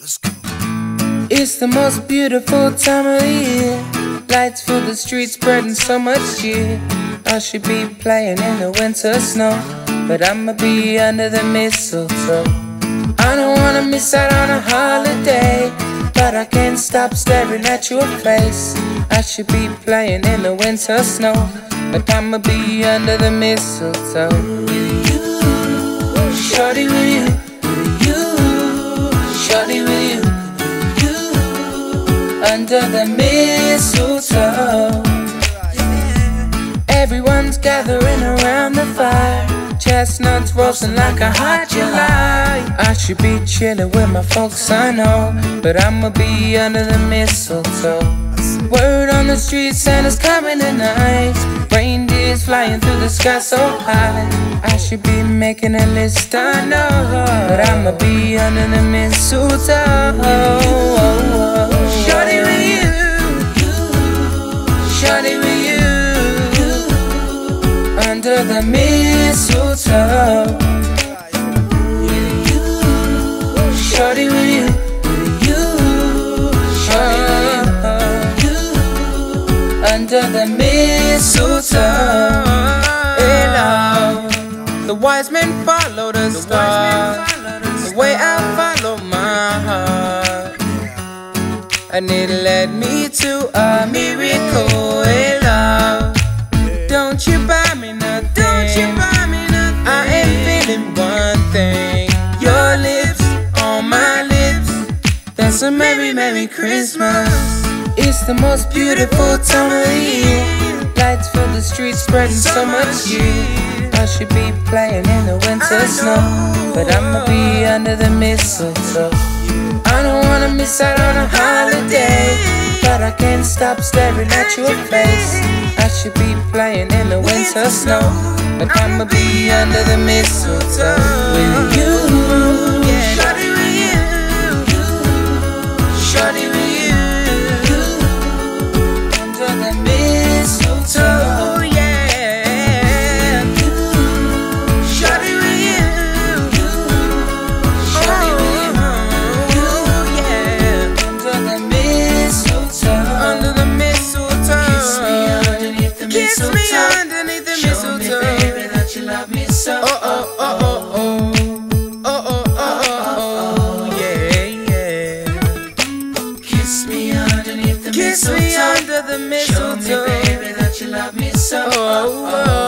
Let's go. It's the most beautiful time of the year. Lights fill the streets, spreading so much cheer. I should be playing in the winter snow, but I'ma be under the mistletoe. I don't wanna miss out on a holiday, but I can't stop staring at your face. I should be playing in the winter snow, but I'ma be under the mistletoe. With you, shorty, with you, shorty, with you, under the mistletoe. Everyone's gathering around the fire, chestnuts roasting like a hot July. I should be chilling with my folks, I know, but I'ma be under the mistletoe. Word on the street, Santa's coming tonight. Reindeers flying through the sky so high. I should be making a list, I know, but I'ma be under the mistletoe. Shorty with you, shorty with you, under the mistletoe. With you, shorty with you. Under the mistletoe. Hello. The wise men follow the star, the way I follow my heart, and it led me to a miracle. Hello. Don't you buy me nothing, don't you buy me nothing. I am feeling one thing, your lips on my lips. That's a merry, merry Christmas. It's the most beautiful time of the year. Lights fill the streets, spreading so much cheer. I should be playing in the winter snow, but I'ma be under the mistletoe. I don't wanna miss out on a holiday, but I can't stop staring at your face. I should be playing in the winter snow, but I'ma be under the mistletoe. With you, shorty with you, shorty with you. Kiss me under the mistletoe. Show me, baby, that you love me so.